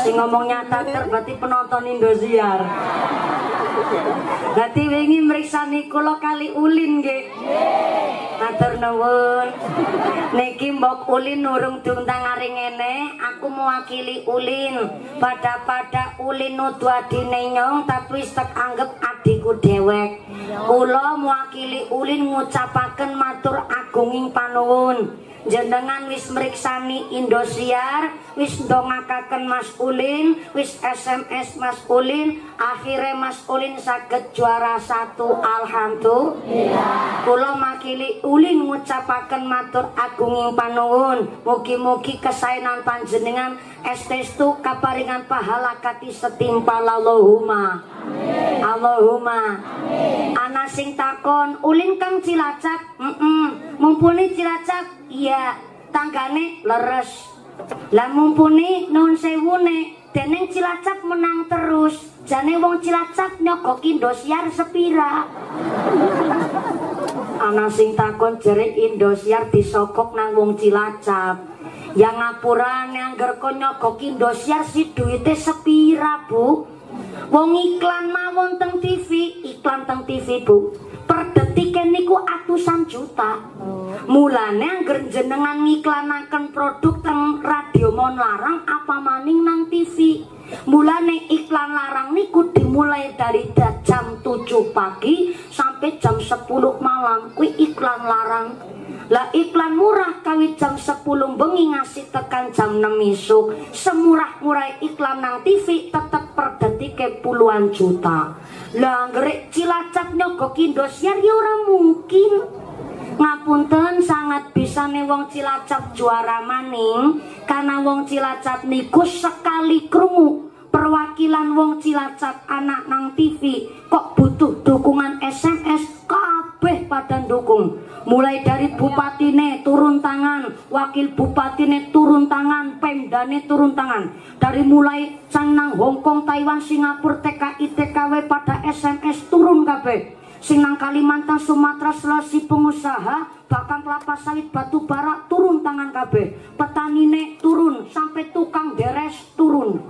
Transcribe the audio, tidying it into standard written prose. Sing ngomongnya takter berarti penonton Indosiar. Berarti wingi meriksa kula kali ulin nggih. Matur nuwun. Niki mbok ulin urung diundang ari ngene, aku mewakili ulin. Pada-pada ulin nudu adine nyong tapi tak anggap adikku dewek. Kula mewakili ulin ngucapaken matur agunging panuwun. Jenengan wis meriksani Indosiar, wis dongakaken Mas Ulin, wis SMS Mas Ulin, akhirnya Mas Ulin saged juara satu, alhamdulillah. Kula makili Ulin ngucapaken matur agunging panuwun, mugi-mugi kesaenan panjenengan estestu kaparingan pahala kati setimpal, Allahumma amin. Allahumma amin. Ana sing takon, Ulin kang Cilacap? Mumpuni Cilacap? Iya. Tanggane leres. Lah Mumpuni nun sewune, deneng Cilacap menang terus. Jane wong Cilacap nyogok Indosiar sepira. Ana sing takon jere Indosiar disokok nang wong Cilacap. Yang ngapuran yang gerko nyogok Indosiar si duitnya sepira, Bu. Wong iklan mawon teng TV, iklan teng TV, Bu. Per detik niku atusan juta. Mulane angger jenengan ngiklanaken produk teng radio mon larang apa maning nang TV. Mulane iklan larang niku dimulai dari jam 7 pagi sampai jam 10 malam kuwi iklan larang. Lah iklan murah kawit jam 10 bengi ngasih tekan jam 6 isuk. Semurah-murah iklan nang TV tetep per detik puluhan juta. Lah ngerek Cilacap nyogok Indosiar ya ora mungkin. Ngapunten sangat bisane wong Cilacap juara maning karena wong Cilacap niku sekali krungu perwakilan wong Cilacap anak nang TV kok butuh dukungan SMS, kabeh pada dukung. Mulai dari bupatine turun tangan, wakil bupatine turun tangan, pemdane turun tangan. Dari mulai Cangnan, Hongkong, Taiwan, Singapura, TKI, TKW pada SMS turun kabeh. Sing nang Kalimantan, Sumatera, Sulawesi, pengusaha, bahkan kelapa sawit, batu bara turun tangan kabeh. Petani nek turun, sampai tukang deres turun.